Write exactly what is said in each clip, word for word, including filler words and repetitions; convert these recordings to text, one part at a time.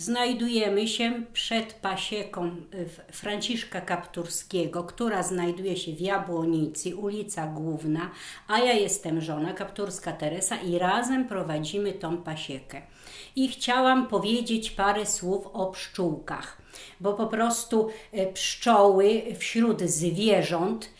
znajdujemy się przed pasieką Franciszka Kapturskiego, która znajduje się w Jabłonicy, ulica Główna, a ja jestem żona, Kapturska Teresa, i razem prowadzimy tą pasiekę. I chciałam powiedzieć parę słów o pszczółkach, bo po prostu pszczoły wśród zwierząt,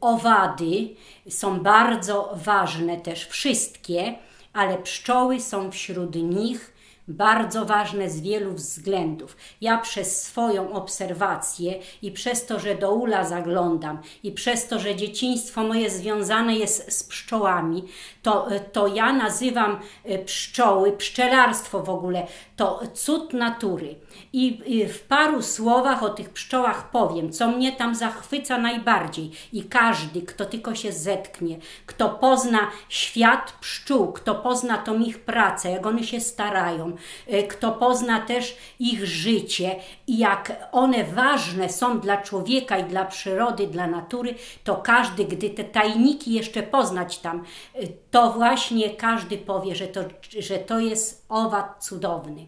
owady są bardzo ważne, też wszystkie, ale pszczoły są wśród nich bardzo ważne z wielu względów. Ja przez swoją obserwację i przez to, że do ula zaglądam i przez to, że dzieciństwo moje związane jest z pszczołami, to, to ja nazywam pszczoły, pszczelarstwo w ogóle, to cud natury. I w paru słowach o tych pszczołach powiem, co mnie tam zachwyca najbardziej. I każdy, kto tylko się zetknie, kto pozna świat pszczół, kto pozna tą ich pracę, jak one się starają, kto pozna też ich życie i jak one ważne są dla człowieka i dla przyrody, dla natury, to każdy, gdy te tajniki jeszcze poznać tam, to właśnie każdy powie, że to, że to jest owad cudowny.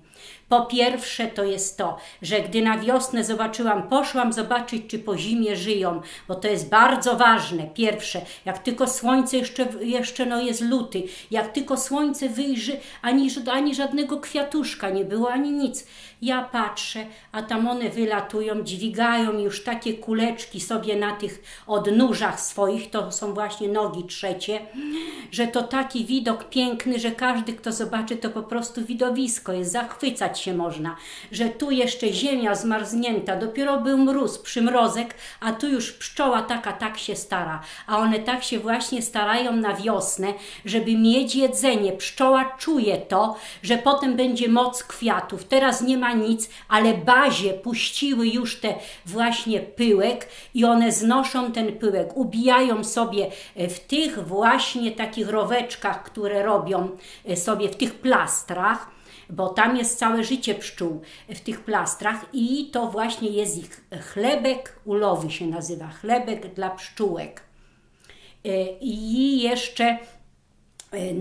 Po pierwsze to jest to, że gdy na wiosnę zobaczyłam, poszłam zobaczyć, czy po zimie żyją, bo to jest bardzo ważne. Pierwsze, jak tylko słońce, jeszcze, jeszcze no jest luty, jak tylko słońce wyjrzy, ani, ani żadnego kwiatuszka nie było, ani nic. Ja patrzę, a tam one wylatują, dźwigają już takie kuleczki sobie na tych odnóżach swoich, to są właśnie nogi trzecie, że to taki widok piękny, że każdy, kto zobaczy, to po prostu widowisko jest, zachwycać się można, że tu jeszcze ziemia zmarznięta, dopiero był mróz, przymrozek, a tu już pszczoła taka tak się stara, a one tak się właśnie starają na wiosnę, żeby mieć jedzenie. Pszczoła czuje to, że potem będzie moc kwiatów, teraz nie ma nic, ale bazie puściły już te właśnie pyłek i one znoszą ten pyłek, ubijają sobie w tych właśnie takich roweczkach, które robią sobie w tych plastrach, bo tam jest całe życie pszczół w tych plastrach i to właśnie jest ich chlebek ulowy, się nazywa chlebek dla pszczółek. I jeszcze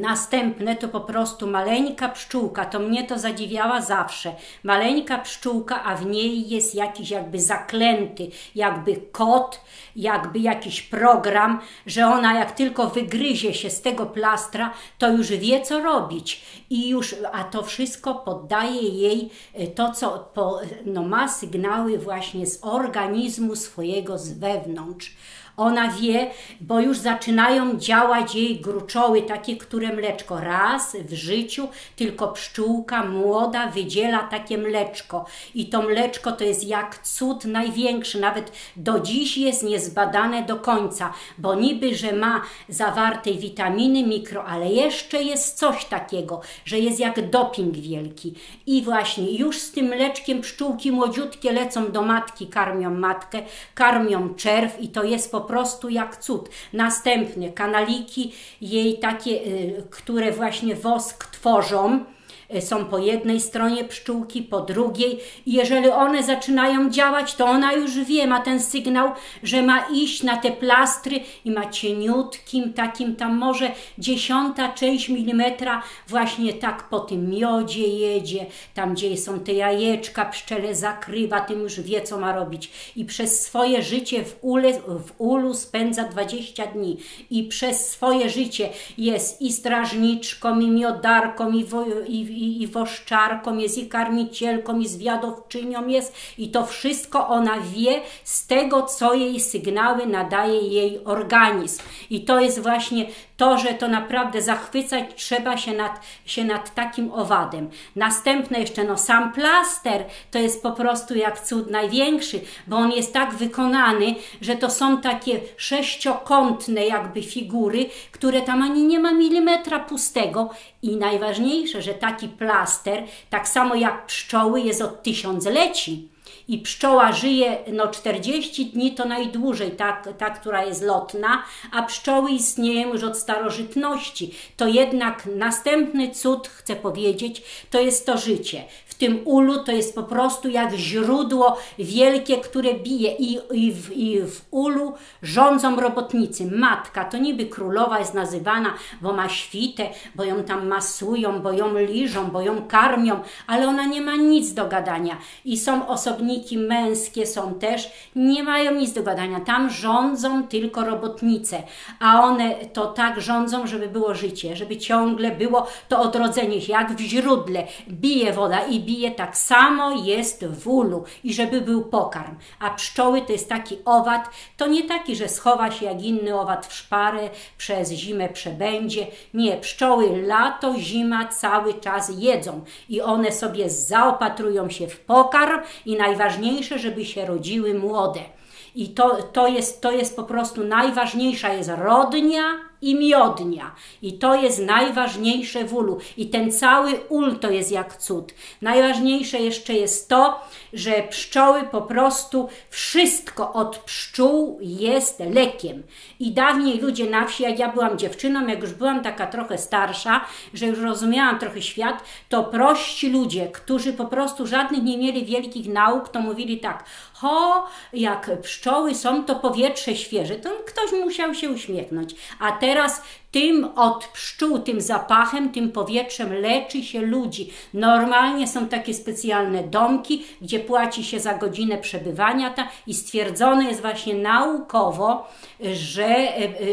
następne to po prostu maleńka pszczółka, to mnie to zadziwiała zawsze, maleńka pszczółka, a w niej jest jakiś jakby zaklęty, jakby kod, jakby jakiś program, że ona jak tylko wygryzie się z tego plastra, to już wie, co robić i już, a to wszystko poddaje jej to, co po, no ma sygnały właśnie z organizmu swojego, z wewnątrz. Ona wie, bo już zaczynają działać jej gruczoły, takie, które mleczko. Raz w życiu tylko pszczółka młoda wydziela takie mleczko. I to mleczko to jest jak cud największy, nawet do dziś jest niezbadane do końca, bo niby, że ma zawartej witaminy mikro, ale jeszcze jest coś takiego, że jest jak doping wielki. I właśnie już z tym mleczkiem pszczółki młodziutkie lecą do matki, karmią matkę, karmią czerw i to jest po Po prostu jak cud. Następne kanaliki jej takie, które właśnie wosk tworzą, są po jednej stronie pszczółki, po drugiej i jeżeli one zaczynają działać, to ona już wie, ma ten sygnał, że ma iść na te plastry i ma cieniutkim takim tam może dziesiąta część milimetra właśnie tak po tym miodzie jedzie, tam gdzie są te jajeczka, pszczele zakrywa, tym już wie, co ma robić i przez swoje życie w, ule, w ulu spędza dwadzieścia dni i przez swoje życie jest i strażniczką, i miodarką, i, wo, i I, i woszczarką jest, i karmicielką, i zwiadowczynią jest i to wszystko ona wie z tego, co jej sygnały nadaje jej organizm. I to jest właśnie to, że to naprawdę zachwycać trzeba się nad, się nad takim owadem. Następne jeszcze, no sam plaster to jest po prostu jak cud największy, bo on jest tak wykonany, że to są takie sześciokątne jakby figury, które tam ani nie ma milimetra pustego i najważniejsze, że taki plaster, tak samo jak pszczoły, jest od tysiącleci. i pszczoła żyje no czterdzieści dni to najdłużej, ta, ta która jest lotna, a pszczoły istnieją już od starożytności. To jednak następny cud, chcę powiedzieć, to jest to życie. W tym ulu to jest po prostu jak źródło wielkie, które bije i, i, w, i w ulu rządzą robotnicy. Matka to niby królowa jest nazywana, bo ma świtę, bo ją tam masują, bo ją liżą, bo ją karmią, ale ona nie ma nic do gadania i są osobniki męskie, są też, nie mają nic do gadania, tam rządzą tylko robotnice, a one to tak rządzą, żeby było życie, żeby ciągle było to odrodzenie się, jak w źródle, bije woda i bije, tak samo jest w ulu i żeby był pokarm, a pszczoły to jest taki owad, to nie taki, że schowa się jak inny owad w szparę, przez zimę przebędzie, nie, pszczoły lato, zima cały czas jedzą i one sobie zaopatrują się w pokarm i najważniejsze, żeby się rodziły młode. I to, to, jest, to jest po prostu najważniejsza jest rodnia i miodnia. I to jest najważniejsze w ulu. I ten cały ul to jest jak cud. Najważniejsze jeszcze jest to, że pszczoły po prostu, wszystko od pszczół jest lekiem. I dawniej ludzie na wsi, jak ja byłam dziewczyną, jak już byłam taka trochę starsza, że już rozumiałam trochę świat, to prości ludzie, którzy po prostu żadnych nie mieli wielkich nauk, to mówili tak, ho, jak pszczoły są, to powietrze świeże. To ktoś musiał się uśmiechnąć. A te Teraz tym od pszczół, tym zapachem, tym powietrzem leczy się ludzi. Normalnie są takie specjalne domki, gdzie płaci się za godzinę przebywania ta i stwierdzone jest właśnie naukowo, że,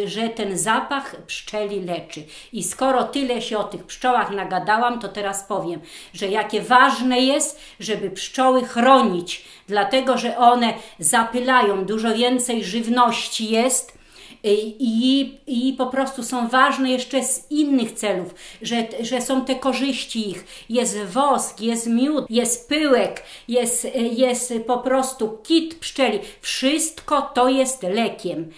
że ten zapach pszczeli leczy. I skoro tyle się o tych pszczołach nagadałam, to teraz powiem, że jakie ważne jest, żeby pszczoły chronić, dlatego że one zapylają, dużo więcej żywności jest. I, i po prostu są ważne jeszcze z innych celów, że, że są te korzyści ich, jest wosk, jest miód, jest pyłek, jest, jest po prostu kit pszczeli, wszystko to jest lekiem.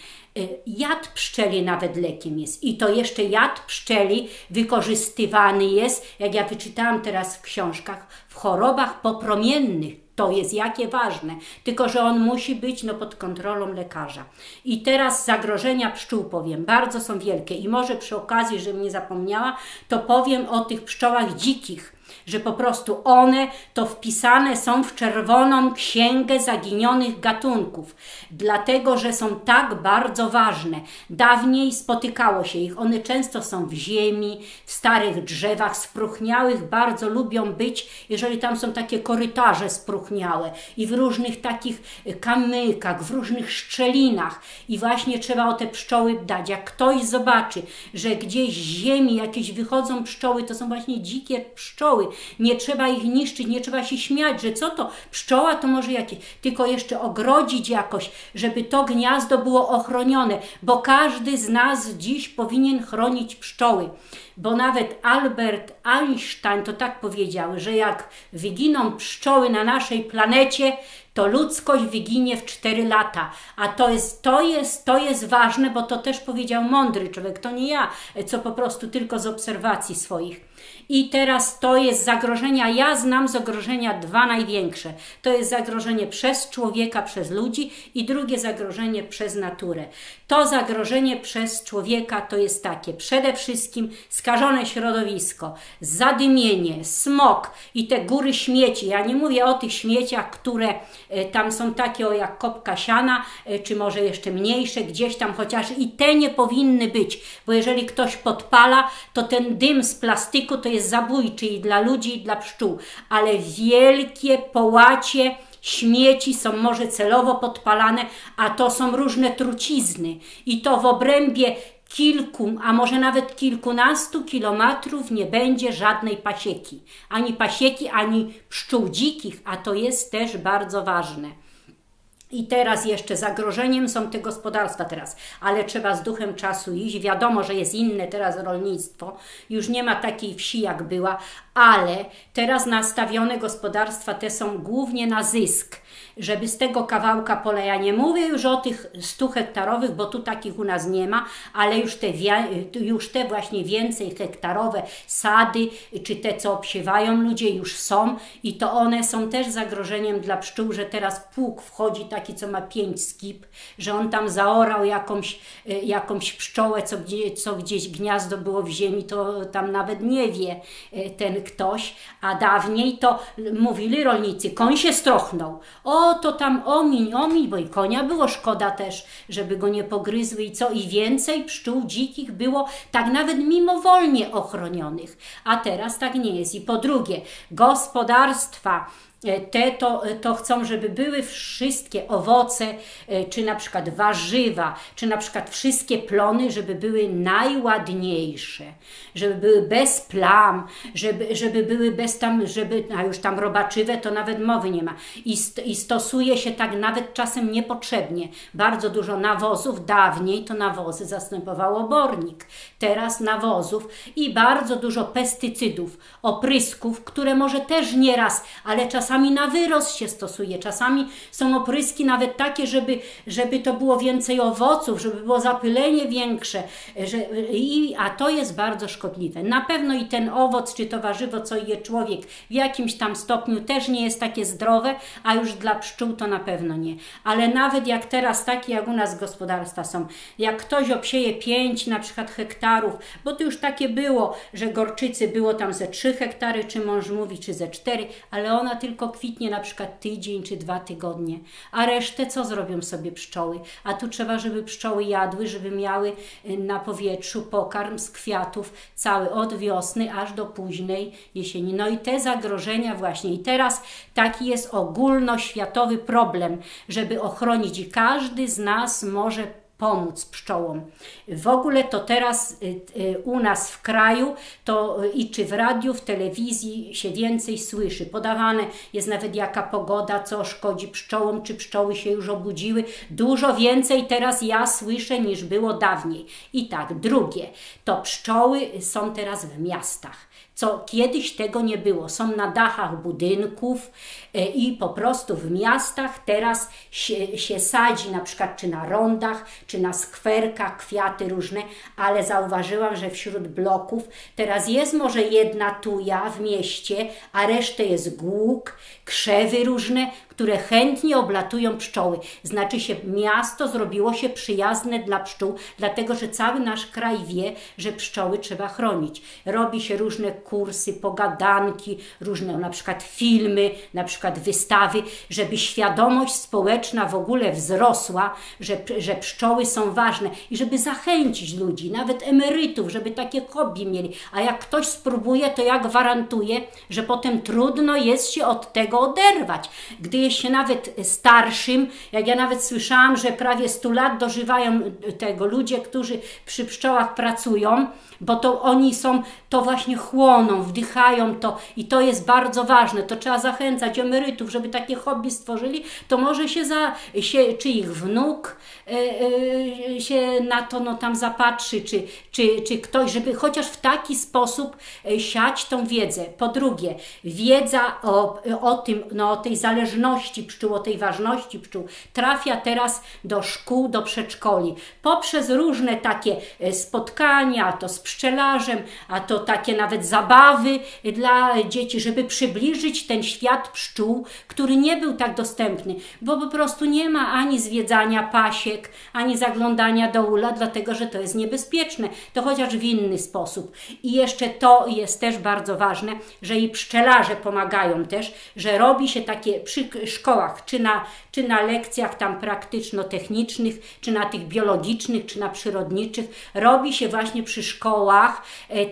Jad pszczeli nawet lekiem jest i to jeszcze jad pszczeli wykorzystywany jest, jak ja wyczytałam teraz w książkach, w chorobach popromiennych. To jest jakie ważne, tylko że on musi być no, pod kontrolą lekarza. I teraz zagrożenia pszczół powiem, bardzo są wielkie i może przy okazji, żebym nie zapomniała, to powiem o tych pszczołach dzikich. Że po prostu one to wpisane są w czerwoną księgę zaginionych gatunków, dlatego, że są tak bardzo ważne. Dawniej spotykało się ich, one często są w ziemi, w starych drzewach spróchniałych, bardzo lubią być, jeżeli tam są takie korytarze spróchniałe i w różnych takich kamykach, w różnych szczelinach i właśnie trzeba o te pszczoły dbać. Jak ktoś zobaczy, że gdzieś z ziemi jakieś wychodzą pszczoły, to są właśnie dzikie pszczoły. Nie trzeba ich niszczyć, nie trzeba się śmiać, że co to, pszczoła to może jakieś, tylko jeszcze ogrodzić jakoś, żeby to gniazdo było ochronione, bo każdy z nas dziś powinien chronić pszczoły, bo nawet Albert Einstein to tak powiedział, że jak wyginą pszczoły na naszej planecie, to ludzkość wyginie w cztery lata, a to jest, to, jest, to jest ważne, bo to też powiedział mądry człowiek, to nie ja, co po prostu tylko z obserwacji swoich. I teraz to jest zagrożenia, ja znam zagrożenia dwa największe, to jest zagrożenie przez człowieka, przez ludzi i drugie zagrożenie przez naturę. To zagrożenie przez człowieka to jest takie, przede wszystkim skażone środowisko, zadymienie, smog i te góry śmieci, ja nie mówię o tych śmieciach, które tam są takie o jak kopka siana, czy może jeszcze mniejsze gdzieś tam, chociaż i te nie powinny być, bo jeżeli ktoś podpala, to ten dym z plastiku to jest zabójczy i dla ludzi, i dla pszczół, ale wielkie połacie śmieci są może celowo podpalane, a to są różne trucizny i to w obrębie kilku, a może nawet kilkunastu kilometrów nie będzie żadnej pasieki. Ani pasieki, ani pszczół dzikich, a to jest też bardzo ważne. I teraz jeszcze zagrożeniem są te gospodarstwa teraz, ale trzeba z duchem czasu iść. Wiadomo, że jest inne teraz rolnictwo, już nie ma takiej wsi jak była, ale teraz nastawione gospodarstwa te są głównie na zysk. żeby z tego kawałka pola, ja nie mówię już o tych stuhektarowych, bo tu takich u nas nie ma, ale już te, już te właśnie więcej hektarowe sady, czy te, co obsiewają ludzie, już są i to one są też zagrożeniem dla pszczół, że teraz pług wchodzi taki, co ma pięć skip, że on tam zaorał jakąś, jakąś pszczołę, co, gdzie, co gdzieś gniazdo było w ziemi, to tam nawet nie wie ten ktoś, a dawniej to mówili rolnicy, koń się strochnął, o to tam omiń, omiń, bo i konia było szkoda też, żeby go nie pogryzły i co, i więcej pszczół dzikich było tak nawet mimowolnie ochronionych, a teraz tak nie jest. I po drugie, gospodarstwa te to, to chcą, żeby były wszystkie owoce, czy na przykład warzywa, czy na przykład wszystkie plony, żeby były najładniejsze, żeby były bez plam, żeby, żeby były bez tam, żeby, a już tam robaczywe to nawet mowy nie ma. I, st, i stosuje się tak nawet czasem niepotrzebnie. Bardzo dużo nawozów, dawniej to nawozy zastępowało bornik, teraz nawozów i bardzo dużo pestycydów, oprysków, które może też nieraz, ale czasami Czasami na wyrost się stosuje, czasami są opryski nawet takie, żeby, żeby to było więcej owoców, żeby było zapylenie większe, że, i, a to jest bardzo szkodliwe. Na pewno i ten owoc, czy to warzywo, co je człowiek w jakimś tam stopniu też nie jest takie zdrowe, a już dla pszczół to na pewno nie. Ale nawet jak teraz takie, jak u nas gospodarstwa są, jak ktoś obsieje pięć na przykład hektarów, bo to już takie było, że gorczycy było tam ze trzy hektary, czy mąż mówi, czy ze cztery, ale ona tylko tylko kwitnie na przykład tydzień czy dwa tygodnie, a resztę co zrobią sobie pszczoły? A tu trzeba, żeby pszczoły jadły, żeby miały na powietrzu pokarm z kwiatów cały od wiosny aż do późnej jesieni. No i te zagrożenia właśnie. I teraz taki jest ogólnoświatowy problem, żeby ochronić i każdy z nas może pomóc pszczołom. W ogóle to teraz u nas w kraju to i czy w radiu, w telewizji się więcej słyszy. Podawane jest nawet jaka pogoda, co szkodzi pszczołom, czy pszczoły się już obudziły. Dużo więcej teraz ja słyszę niż było dawniej. I tak, drugie, to pszczoły są teraz w miastach. Co kiedyś tego nie było. Są na dachach budynków i po prostu w miastach teraz się, się sadzi na przykład czy na rondach, czy na skwerkach kwiaty różne, ale zauważyłam, że wśród bloków teraz jest może jedna tuja w mieście, a resztę jest głuk, krzewy różne, które chętnie oblatują pszczoły. Znaczy się miasto zrobiło się przyjazne dla pszczół, dlatego że cały nasz kraj wie, że pszczoły trzeba chronić. Robi się różne kursy, pogadanki, różne na przykład filmy, na przykład wystawy, żeby świadomość społeczna w ogóle wzrosła, że, że pszczoły są ważne i żeby zachęcić ludzi, nawet emerytów, żeby takie hobby mieli. A jak ktoś spróbuje, to ja gwarantuję, że potem trudno jest się od tego oderwać. Gdy jest się nawet starszym, jak ja nawet słyszałam, że prawie stu lat dożywają tego ludzie, którzy przy pszczołach pracują, bo to oni są, to właśnie chłoną, wdychają to i to jest bardzo ważne, to trzeba zachęcać emerytów, żeby takie hobby stworzyli, to może się, za, się czy ich wnuk yy, yy, się na to no, tam zapatrzy, czy, czy, czy ktoś, żeby chociaż w taki sposób siać tą wiedzę. Po drugie, wiedza o, o tym, no, o tej zależności pszczół, o tej ważności pszczół trafia teraz do szkół, do przedszkoli, poprzez różne takie spotkania, to z pszczelarzem, a to takie nawet zabawy dla dzieci, żeby przybliżyć ten świat pszczół, który nie był tak dostępny, bo po prostu nie ma ani zwiedzania pasiek, ani zaglądania do ula, dlatego że to jest niebezpieczne, to chociaż w inny sposób. I jeszcze to jest też bardzo ważne, że i pszczelarze pomagają też, że robi się takie przy szkołach, czy na, czy na lekcjach tam praktyczno-technicznych, czy na tych biologicznych, czy na przyrodniczych, robi się właśnie przy szkołach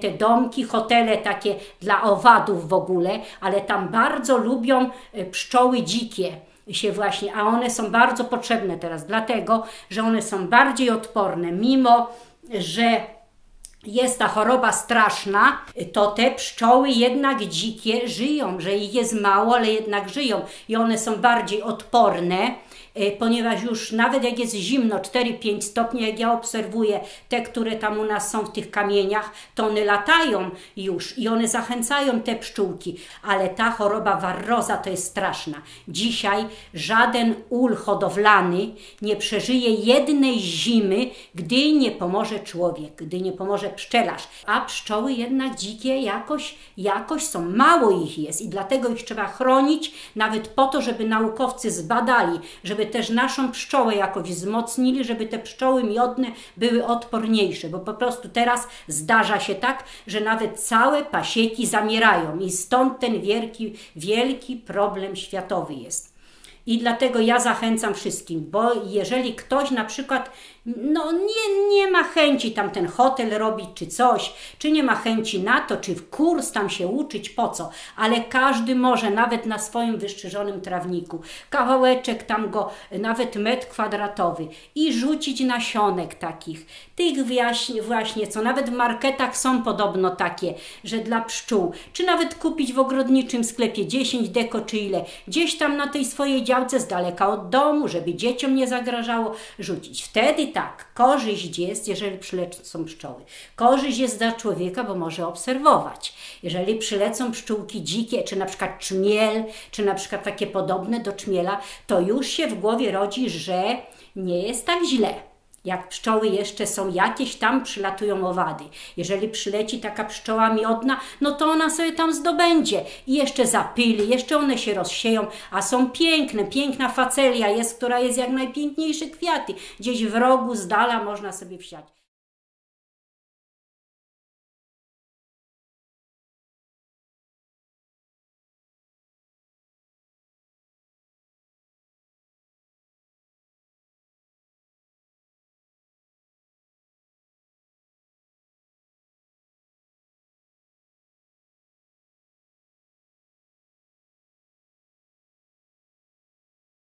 te domki, hotele takie dla owadów w ogóle, ale tam bardzo lubią pszczoły dzikie się właśnie, a one są bardzo potrzebne teraz, dlatego że one są bardziej odporne, mimo że jest ta choroba straszna, to te pszczoły jednak dzikie żyją, że ich jest mało, ale jednak żyją i one są bardziej odporne, ponieważ już nawet jak jest zimno, cztery pięć stopni, jak ja obserwuję te, które tam u nas są w tych kamieniach, to one latają już i one zachęcają te pszczółki, ale ta choroba warroza to jest straszna. Dzisiaj żaden ul hodowlany nie przeżyje jednej zimy, gdy nie pomoże człowiek, gdy nie pomoże pszczelarz, a pszczoły jednak dzikie jakoś, jakoś są, mało ich jest i dlatego ich trzeba chronić, nawet po to, żeby naukowcy zbadali, żeby też naszą pszczołę jakoś wzmocnili, żeby te pszczoły miodne były odporniejsze, bo po prostu teraz zdarza się tak, że nawet całe pasieki zamierają i stąd ten wielki, wielki problem światowy jest. I dlatego ja zachęcam wszystkim, bo jeżeli ktoś na przykład no, nie, nie ma chęci tam ten hotel robić czy coś, czy nie ma chęci na to, czy w kurs tam się uczyć, po co, ale każdy może nawet na swoim wystrzyżonym trawniku, kawałeczek tam go, nawet metr kwadratowy i rzucić nasionek takich, tych właśnie, właśnie co nawet w marketach są podobno takie, że dla pszczół, czy nawet kupić w ogrodniczym sklepie dziesięć deko czy ile, gdzieś tam na tej swojej działce z daleka od domu, żeby dzieciom nie zagrażało, rzucić. Wtedy tak, korzyść jest, jeżeli przylecą pszczoły. Korzyść jest dla człowieka, bo może obserwować. Jeżeli przylecą pszczółki dzikie, czy na przykład czmiel, czy na przykład takie podobne do czmiela, to już się w głowie rodzi, że nie jest tak źle. Jak pszczoły jeszcze są jakieś, tam przylatują owady. Jeżeli przyleci taka pszczoła miodna, no to ona sobie tam zdobędzie i jeszcze zapyli, jeszcze one się rozsieją, a są piękne, piękna facelia jest, która jest jak najpiękniejsze kwiaty. Gdzieś w rogu z dala można sobie wsiać.